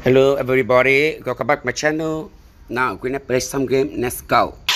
Hello everybody, welcome back to my channel. Now we're gonna play some game. Let's go.